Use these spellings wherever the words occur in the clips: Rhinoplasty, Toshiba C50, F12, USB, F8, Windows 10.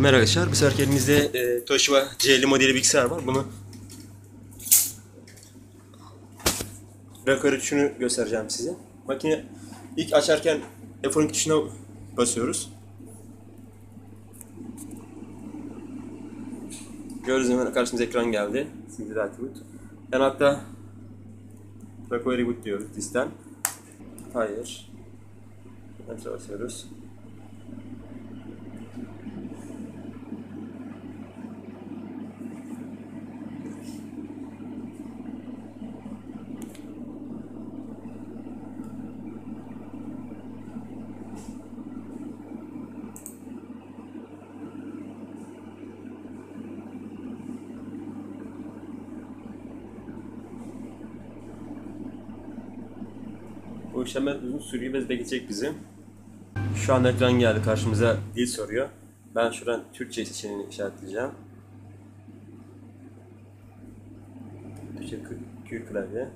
Merhaba arkadaşlar, bu seferki elimizde Toshiba C50 modeli bilgisayar var. Bunu rakı tuşunu göstereceğim size. Makine ilk açarken F12 tuşuna basıyoruz. Gördüğünüz hemen karşımıza ekran geldi. Ben hatta rakı reboot diyoruz listen. Hayır. Enter'a basıyoruz. Bu işleme uzun sürüyor ve bekleyecek bizi. Şu an ekran geldi karşımıza, dil soruyor. Ben şuradan Türkçe seçeneğini işaretleyeceğim. Türkçe Q klavye.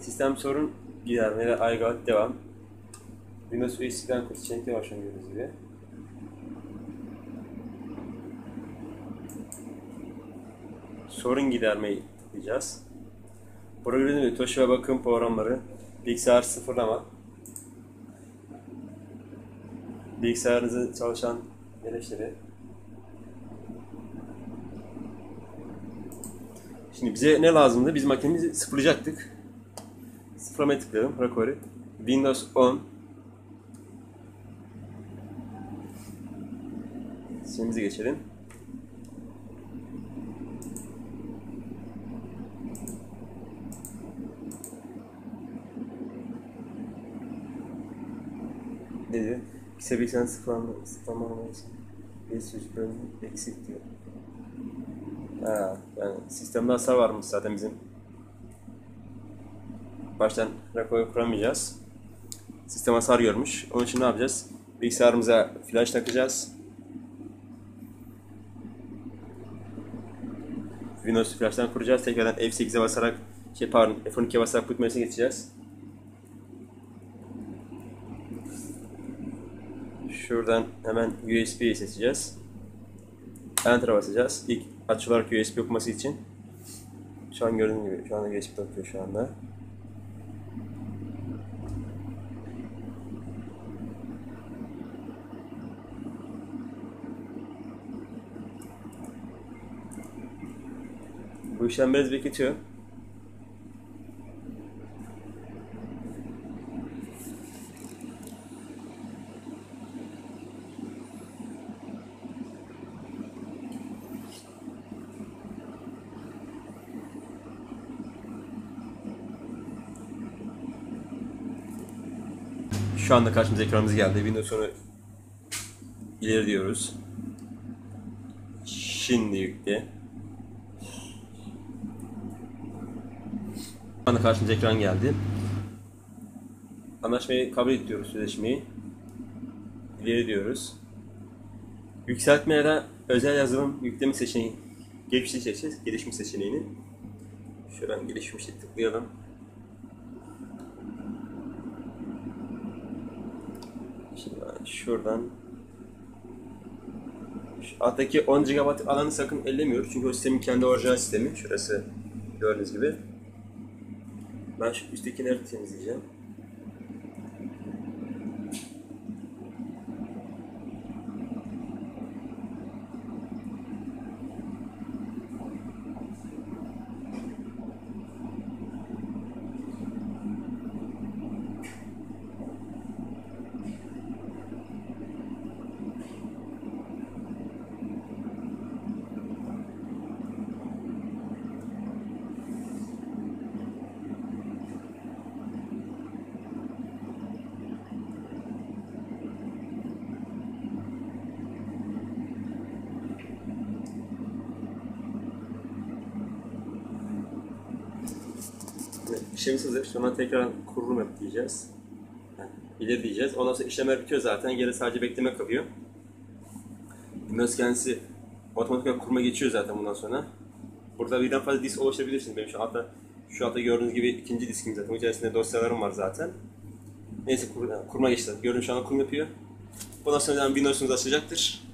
Sistem sorun gidermeyle aygat devam. Windows USB'den kurs seçenekleri başlıyoruz gibi. Sorun gidermeyi tıklayacağız. Programı Toshiba bakım programları, bilgisayar sıfırlama, bilgisayarınızda çalışan eleştiri. Şimdi bize ne lazımdı? Biz makinemizi sıfırlayacaktık. Sıfırlamaya tıklayalım, rekoru. Windows 10. Sistemimize geçelim. Ne diyor? Kişisel bilgisayarın sıfırlanma için bir sürücü bölümü eksik diyor. Yani sistemde hasar varmış zaten bizim. Baştan rakoyu kuramayacağız. Sistem hasar görmüş. Onun için ne yapacağız? Bilgisayarımıza flash takacağız. Windows flash'tan kuracağız. Tekrardan F8'e basarak, F12'ye basarak boot menüsüne geçeceğiz. Şuradan hemen USB'yi seçeceğiz. Enter'a basacağız. İlk açılarak USB okuması için. Şu an gördüğünüz gibi şu anda USB okuyor şu anda. Bu işlem biraz bekletiyor. Şu anda karşımıza ekranımız geldi. Windows'u ileri diyoruz. Şimdi yükle. Şu anda karşımıza ekran geldi. Anlaşmayı kabul ediyoruz, sözleşmeyi. İleri diyoruz. Yükseltmeye de özel yazılım yükleme seçeneği, gelişmiş seçeceğiz. Gelişmiş seçeneğini. Şuradan gelişmişe tıklayalım. Şuradan şu alttaki 10 GB alanı sakın ellemiyoruz çünkü o sistemin kendi orijinal sistemi. Şurası gördüğünüz gibi. Ben şu üsttekileri temizleyeceğim. İşlemimiz hazır. Sonra tekrar kurulum yap diyeceğiz. Yani ileri diyeceğiz. Ondan sonra işlemler bitiyor zaten. Geri sadece bekleme kalıyor. Windows kendisi otomatik olarak kuruma geçiyor zaten bundan sonra. Burada birden fazla disk oluşturabilirsiniz. Benim şu altta gördüğünüz gibi ikinci diskim zaten. İçerisinde dosyalarım var zaten. Neyse kuruma geçti. Gördüğünüz şu anda kurum yapıyor. Bu da sanırım Windows sunucuda açacaktır.